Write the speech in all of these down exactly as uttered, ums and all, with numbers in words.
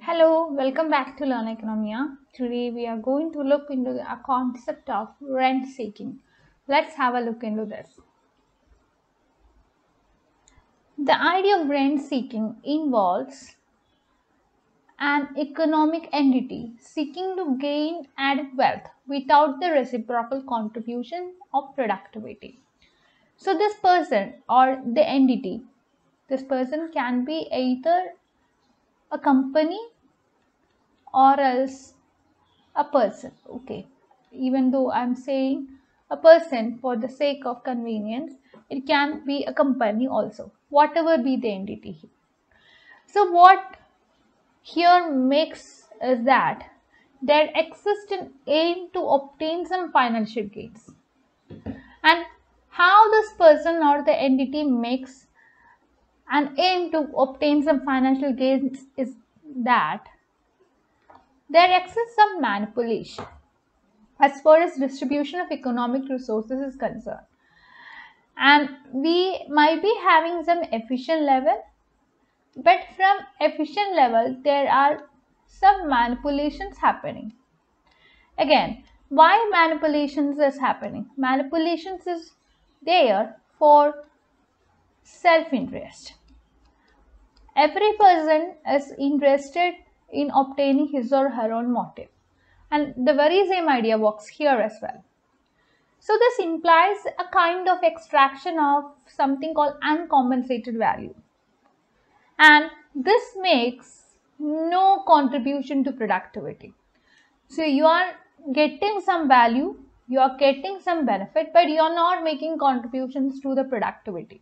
Hello, welcome back to Learn Oikonomia. Today we are going to look into a concept of rent seeking. Let's have a look into this. The idea of rent seeking involves an economic entity seeking to gain added wealth without the reciprocal contribution of productivity. So this person or the entity, this person can be either a company or else a person. Okay, even though I'm saying a person for the sake of convenience, it can be a company also, whatever be the entity. So what here makes is that there exists an aim to obtain some financial gains, and how this person or the entity makes an aim to obtain some financial gains is that there exists some manipulation as far as distribution of economic resources is concerned, and we might be having some efficient level, but from efficient level there are some manipulations happening. Again, why manipulations is happening? Manipulations is there for self-interest. Every person is interested in obtaining his or her own motive, and the very same idea works here as well. So this implies a kind of extraction of something called uncompensated value, and this makes no contribution to productivity. So you are getting some value, you are getting some benefit, but you are not making contributions to the productivity.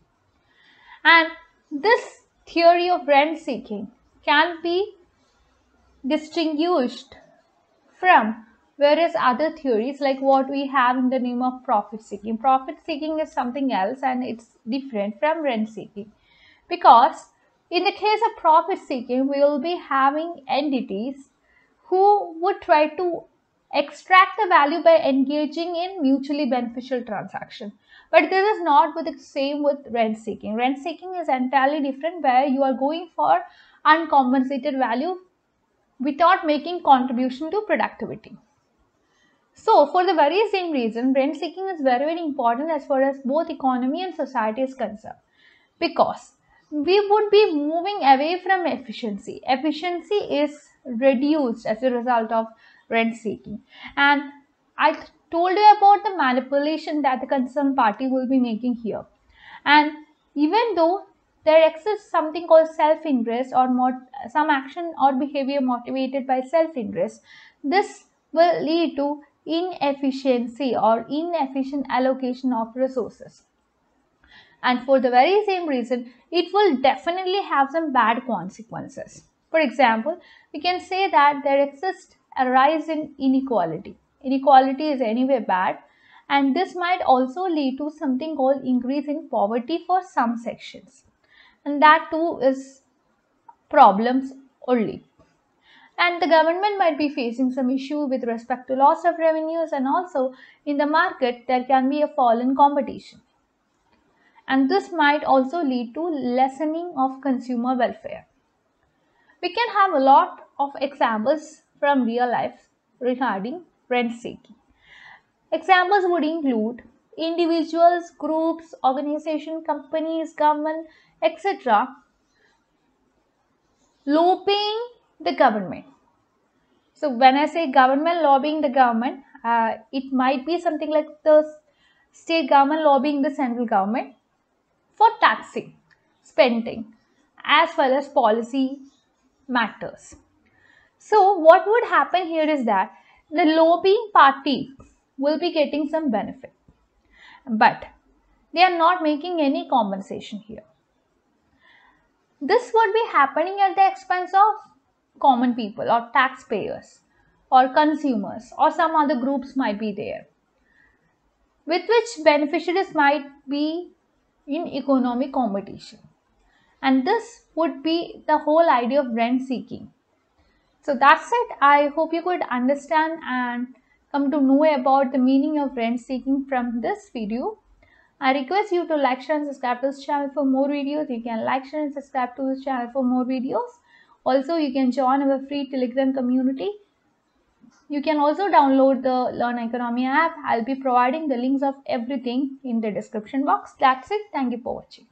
And this theory of rent seeking can be distinguished from various other theories like what we have in the name of profit seeking. Profit seeking is something else, and it's different from rent seeking, because in the case of profit seeking we will be having entities who would try to extract the value by engaging in mutually beneficial transaction. But this is not with the same with rent seeking. Rent seeking is entirely different, where you are going for uncompensated value without making contribution to productivity. So for the very same reason, rent seeking is very, very important as far as both economy and society is concerned, because we would be moving away from efficiency. Efficiency is reduced as a result of rent seeking. And I told you about the manipulation that the concerned party will be making here. And even though there exists something called self-interest or some action or behavior motivated by self-interest, this will lead to inefficiency or inefficient allocation of resources. And for the very same reason, it will definitely have some bad consequences. For example, we can say that there exists a rise in inequality. Inequality is anyway bad, and this might also lead to something called increase in poverty for some sections, and that too is problems only. And the government might be facing some issue with respect to loss of revenues, and also in the market there can be a fall in competition, and this might also lead to lessening of consumer welfare. We can have a lot of examples from real life regarding rent seeking. Examples would include individuals, groups, organizations, companies, government, et cetera lobbying the government. So when I say government lobbying the government, uh, it might be something like the state government lobbying the central government for taxing, spending, as well as policy matters. So what would happen here is that the lobbying party will be getting some benefit, but they are not making any compensation here. This would be happening at the expense of common people or taxpayers or consumers or some other groups might be there, with which beneficiaries might be in economic competition. And this would be the whole idea of rent seeking. So that's it. I hope you could understand and come to know about the meaning of rent seeking from this video. I request you to like, share and subscribe to this channel for more videos. You can like, share and subscribe to this channel for more videos. Also, you can join our free Telegram community. You can also download the Learn Oikonomia app. I'll be providing the links of everything in the description box. That's it. Thank you for watching.